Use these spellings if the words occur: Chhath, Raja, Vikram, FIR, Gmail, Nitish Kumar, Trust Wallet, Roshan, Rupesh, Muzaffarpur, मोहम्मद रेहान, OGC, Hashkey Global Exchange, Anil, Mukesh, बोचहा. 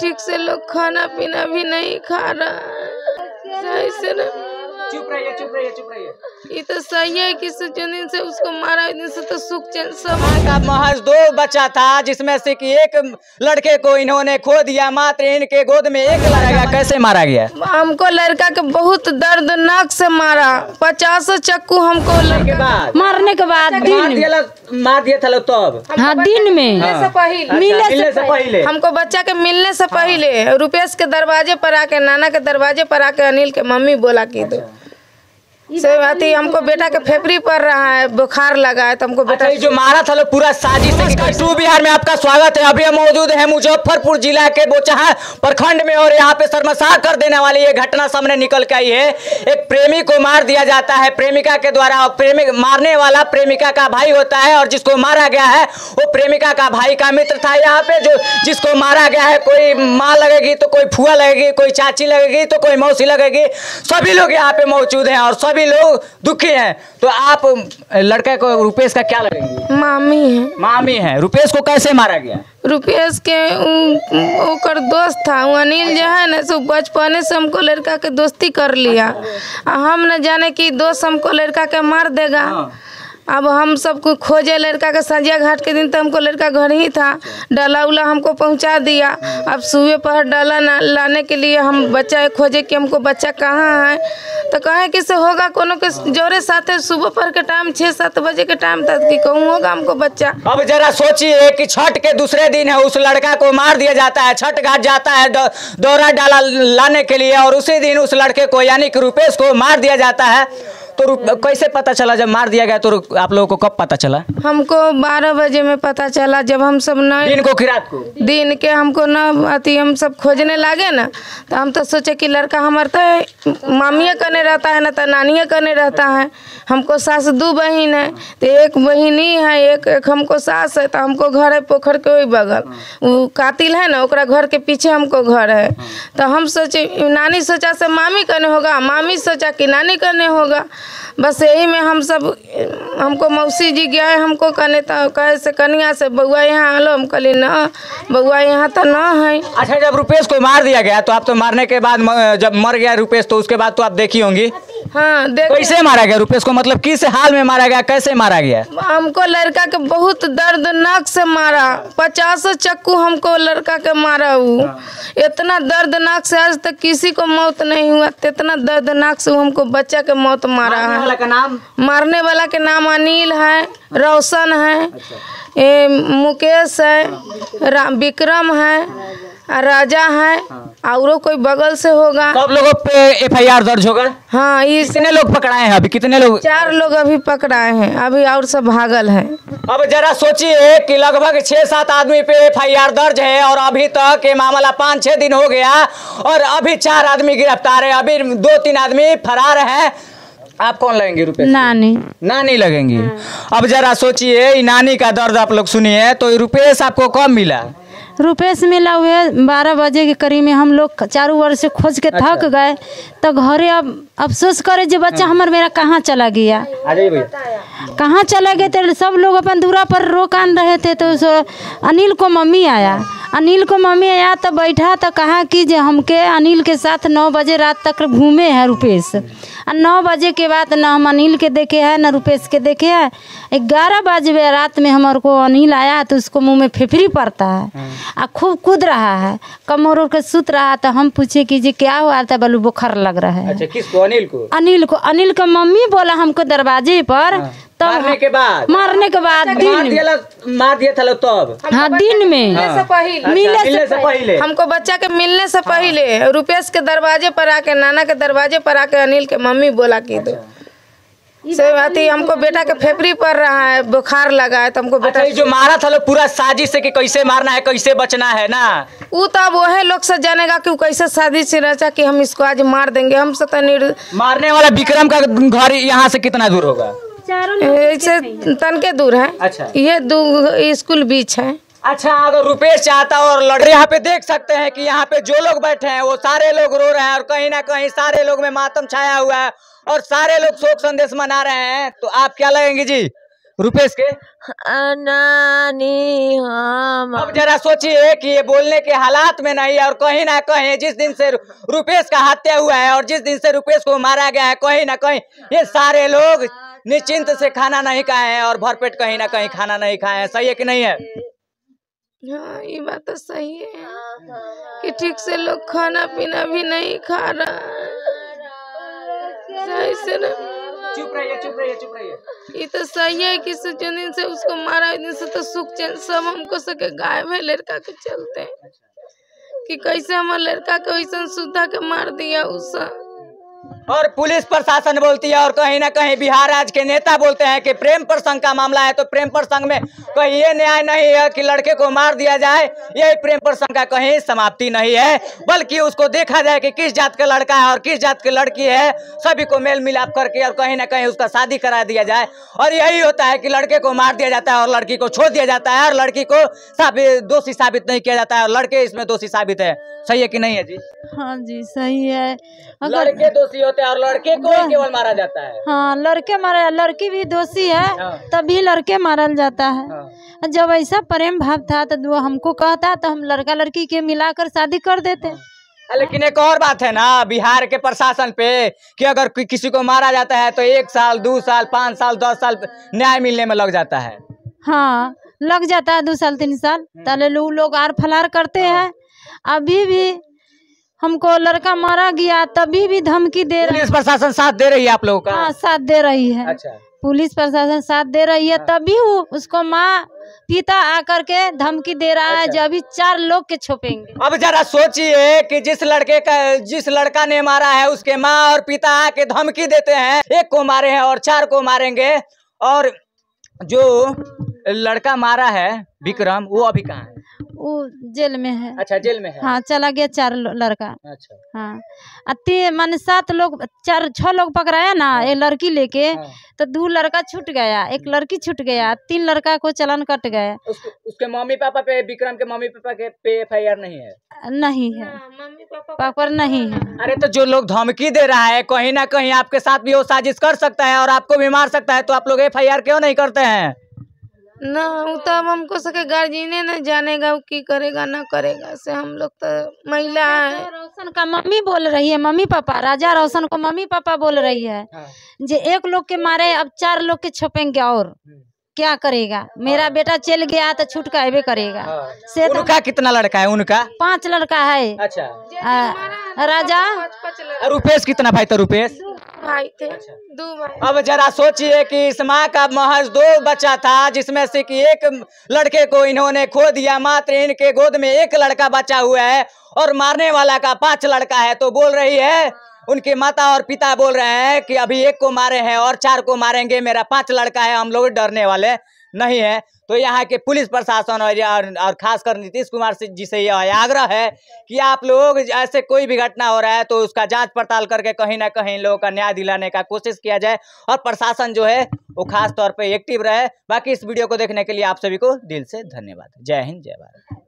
ठीक से लोग खाना पीना भी नहीं खा रहा है। चुप रहिए। ये तो सही है कि जिस दिन से उसको मारा दिन से तो सुख चैन सब का महज 2 बच्चा था जिसमें से कि एक लड़के को इन्होंने खो दिया। मात्र इनके गोद में एक लड़का कैसे मारा गया? हमको लड़का के बहुत दर्दनाक से मारा। 50 चक्कू हमको मारने के बाद मार दिया था लोग। तब हाँ दिन में मिलने से पहले हमको बच्चा के मिलने से पहले रुपेश के दरवाजे पर आके नाना के दरवाजे पर आके अनिल के मम्मी बोला कि दो से हमको बेटा के फेफड़ी पड़ रहा है, बुखार लगा है तो हमको बेटा जो मारा था लोग पूरा साजिश। टू बिहार में आपका स्वागत है। अभी हम मौजूद है मुजफ्फरपुर जिला के बोचहा प्रखंड में और यहाँ पे शर्मसार कर देने वाली ये घटना सामने निकल के आई है। एक प्रेमी को मार दिया जाता है प्रेमिका के द्वारा और प्रेमी मारने वाला प्रेमिका का भाई होता है और जिसको मारा गया है वो प्रेमिका का भाई का मित्र था। यहाँ पे जो जिसको मारा गया है कोई माँ लगेगी तो कोई फुआ लगेगी, कोई चाची लगेगी तो कोई मौसी लगेगी, सभी लोग यहाँ पे मौजूद है और भी लोग दुखी हैं। तो आप लड़के को रुपेश का क्या लगेगी? मामी है। रुपेश को कैसे मारा गया? रुपेश के ओकर दोस्त था अनिल जो है ना, सो बचपने से हमको लड़का के दोस्ती कर लिया। हम न जाने कि दोस्त हमको लड़का के मार देगा। अब हम सबको खोजे लड़का का सजिया घाट के दिन तो हमको लड़का घर ही था। डाला उला हमको पहुंचा दिया। अब सुबह पर डाला ना लाने के लिए हम बच्चा खोजे कि हमको बच्चा कहाँ है तो कहे किसे होगा कोनो के जोरे साथे। सुबह पर के टाइम 6-7 बजे के टाइम था कि कहूँ होगा हमको बच्चा। अब जरा सोचिए कि छठ के दूसरे दिन है, उस लड़का को मार दिया जाता है। छठ घाट जाता है दौरा डाला लाने के लिए और उसी दिन उस लड़के को यानी कि रुपेश को मार दिया जाता है। तो कैसे पता चला जब मार दिया गया? तो आप लोगों को कब पता चला? हमको 12 बजे में पता चला। जब हम सब न दिन को कि रात को दिन के हमको न अति हम सब खोजने लगे ना तो हम तो सोचे कि लड़का हमारे तो मामिया कने रहता है ना तो नानिया कने रहता है। हमको सास 2 बहन है तो एक बहन ही है एक हमको सास है। तो हमको घर है पोखर के वही बगल, वो कातिल है ना ओकरा घर के पीछे हमको घर है। तो हम सोचे नानी सोचा से मामी कने होगा, मामी सोचा कि नानी कने होगा। बस यही में हम सब हमको मौसी जी गया हमको कहने तो कहे से कनिया से बउआ यहाँ आलो। हम कहली न बउआ यहाँ तो ना है। अच्छा जब रुपेश को मार दिया गया तो आप तो मारने के बाद जब मर गया रुपेश तो उसके बाद तो आप देखी होंगी। हाँ कैसे मारा गया रुपेश को, मतलब किस हाल में मारा गया, कैसे मारा गया? हमको लड़का के बहुत दर्दनाक से मारा। 50 चक्कू हमको लड़का के मारा। वो इतना दर्दनाक से आज तक किसी को मौत नहीं हुआ, इतना दर्दनाक से हमको बच्चा के मौत मारा है। मारने वाला के नाम अनिल है, रोशन है, मुकेश है, विक्रम है, राजा है और कोई बगल से होगा। सब लोगों पे FIR दर्ज होगा। हाँ कितने लोग पकड़ाए हैं अभी? कितने लोग? 4 लोग अभी पकड़ाए हैं अभी और सब भागल है। अब जरा सोचिए कि लगभग 6-7 आदमी पे FIR दर्ज है और अभी तक ये मामला 5-6 दिन हो गया और अभी 4 आदमी गिरफ्तार है, अभी 2-3 आदमी फरार है। आप कौन लगेंगे रुपेश? नानी लगेंगी। अब जरा सोचिए नानी का दर्द आप लोग सुनिए। तो रुपेश आपको कब मिला? रुपेश मिला हुए 12 बजे के करीब में। हम लोग चारों ओर से खोज के थक गए तो घरे अब अफसोस करे जो बच्चा हमार मेरा कहाँ चला गया, कहाँ चला गया। तो सब लोग अपन दूरा पर रो कान रहे थे। तो अनिल को मम्मी आया तो बैठा तो कहा कि जो हमके अनिल के साथ 9 बजे रात तक घूमे हैं रुपेश। 9 बजे के बाद ना हम अनिल के देखे हैं ना रुपेश के देखे हैं। 11 बजे रात में हमारे को अनिल आया तो उसको मुंह में फेफड़ी पड़ता है और खूब कूद रहा है, कमर के सूत रहा है। तो हम पूछे कि जी क्या हुआ था? बोलू बुखार लग रहा है। अच्छा किसको? अनिल को मम्मी बोला हमको दरवाजे पर तो मारने के बाद मार दिया था लोग। तब हाँ दिन में मिलने से पहले हमको बच्चा के मिलने से पहले रुपेश के दरवाजे पर आके नाना के दरवाजे पर आके अनिल के मम्मी बोला कि दो से हमको बेटा के फेफड़ी पड़ रहा है, बुखार लगा है तो हमको बेटा। अच्छा, जो मारा था लोग पूरा साजिश से कि कैसे मारना है कैसे बचना है ना। वो तो वो है लोग से जानेगा कि वो कैसे साजिश से रचा कि हम इसको आज मार देंगे। हम से मारने वाला विक्रम का घर यहाँ से कितना दूर होगा? ऐसे तनके दूर है। अच्छा ये 2 स्कूल बीच है। अच्छा अगर रुपेश चाहता और लड़के यहाँ पे देख सकते हैं कि यहाँ पे जो लोग बैठे हैं वो सारे लोग रो रहे हैं और कहीं ना कहीं सारे लोग में मातम छाया हुआ है और सारे लोग शोक संदेश मना रहे हैं। तो आप क्या लगेंगे जी? रुपेश के अनानी हम। अब जरा सोचिए कि ये बोलने के हालात में नहीं है और कहीं ना कहीं जिस दिन से रुपेश का हत्या हुआ है और जिस दिन से रुपेश को मारा गया है कहीं ना कहीं ये सारे लोग निश्चिंत से खाना नहीं खाए हैं और भरपेट कहीं ना कहीं खाना नहीं खाए हैं। सही है कि नहीं है? हाँ, ये बात तो सही है कि ठीक से लोग खाना पीना भी नहीं खा रहा। चुप रहिए। ये तो सही है कि दिन से उसको मारा दिन से तो सुख चैन सब हमको सके गायब है लड़का के चलते कि कैसे हमारे लड़का को ऐसा सुधा के मार दिया उसे। और पुलिस प्रशासन बोलती है और कहीं ना कहीं बिहार राज्य के नेता बोलते हैं कि प्रेम प्रसंग का मामला है तो प्रेम प्रसंग में कहीं ये न्याय नहीं है कि लड़के को मार दिया जाए। यही प्रेम प्रसंग का कहीं समाप्ति नहीं है बल्कि उसको देखा जाए कि किस जात का लड़का है और किस जात की लड़की है, सभी को मेल मिलाप करके और कहीं ना कहीं उसका शादी करा दिया जाए। और यही होता है कि लड़के को मार दिया जाता है और लड़की को छोड़ दिया जाता है और लड़की को दोषी साबित नहीं किया जाता है और लड़के इसमें दोषी साबित है। सही है कि नहीं है जी? हाँ जी सही है। लड़के दोषी होते हैं और लड़के को ही केवल मारा जाता है। हाँ लड़के मारा, लड़की भी दोषी है तभी लड़के मारा जाता है। हाँ। जब ऐसा प्रेम भाव था तो वो हमको कहता तो हम लड़का लड़की के मिलाकर शादी कर देते। हाँ। लेकिन एक और बात है ना बिहार के प्रशासन पे कि अगर किसी को मारा जाता है तो 1 साल 2 साल 5 साल 10 साल न्याय मिलने में लग जाता है। हाँ लग जाता है 2 साल 3 साल। पहले लोग आर फलार करते हैं। अभी भी हमको लड़का मारा गया तभी भी धमकी दे रही है। पुलिस प्रशासन साथ दे रही है आप लोगों का? हाँ साथ दे रही है। अच्छा। पुलिस प्रशासन साथ दे रही है तभी वो उसको माँ पिता आकर के धमकी दे रहा है। अच्छा। जब अभी 4 लोग के छुपेंगे। अब जरा सोचिए कि जिस लड़का ने मारा है उसके माँ और पिता आके धमकी देते हैं 1 को मारे हैं और 4 को मारेंगे। और जो लड़का मारा है विक्रम वो अभी कहाँ है? वो जेल में है। अच्छा जेल में है। हाँ चला गया 4 लड़का। अच्छा। हाँ माने 7 लोग 4-6 लोग पकड़ाया ना। हाँ। एक लड़की लेके। हाँ। तो 2 लड़का छूट गया, 1 लड़की छूट गया, 3 लड़का को चलान कट गया। उसके मम्मी पापा पे विक्रम के मम्मी पापा के पे FIR नहीं है? नहीं है, मम्मी पापा पर नहीं है। अरे तो जो लोग धमकी दे रहा है कहीं ना कहीं आपके साथ भी वो साजिश कर सकता है और आपको भी मार सकता है तो आप लोग FIR क्यों नहीं करते हैं? ना तो हमको सके गार्जियने न जानेगा वो की करेगा ना करेगा से हम लोग तो महिला है। रोशन का मम्मी बोल रही है, मम्मी पापा राजा रोशन को मम्मी पापा बोल रही है जे 1 लोग के मारे अब 4 लोग के छुपेंगे और क्या करेगा मेरा बेटा चल गया तो छुटका अबे करेगा। उनका कितना लड़का है? उनका 5 लड़का है। अच्छा। राजा रुपेश कितना भाई था? रुपेश 2 भाई थे। अच्छा। 2 भाई। अब जरा सोचिए कि इस माँ का महज 2 बच्चा था जिसमें से कि 1 लड़के को इन्होंने खो दिया। मात्र इनके गोद में 1 लड़का बचा हुआ है और मारने वाला का 5 लड़का है। तो बोल रही है उनके माता और पिता बोल रहे हैं कि अभी 1 को मारे हैं और 4 को मारेंगे, मेरा 5 लड़का है, हम लोग डरने वाले नहीं है। तो यहाँ के पुलिस प्रशासन और खासकर नीतीश कुमार जी से यह आग्रह है कि आप लोग ऐसे कोई भी घटना हो रहा है तो उसका जांच पड़ताल करके कहीं ना कहीं लोगों का न्याय दिलाने का कोशिश किया जाए और प्रशासन जो है वो खास तौर पे एक्टिव रहे। बाकी इस वीडियो को देखने के लिए आप सभी को दिल से धन्यवाद। जय हिंद जय भारत।